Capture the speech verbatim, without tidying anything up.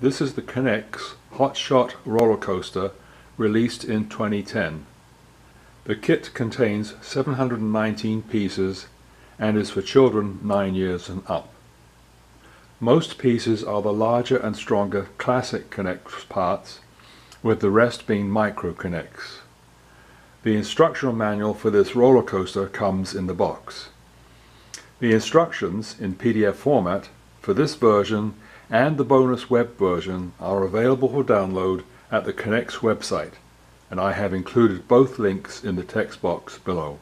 This is the K'Nex Hot Shot roller coaster released in twenty ten. The kit contains seven hundred nineteen pieces and is for children nine years and up. Most pieces are the larger and stronger Classic K'Nex parts, with the rest being Micro K'Nex. The instructional manual for this roller coaster comes in the box. The instructions in P D F format for this version and the bonus web version are available for download at the K'Nex website, and I have included both links in the text box below.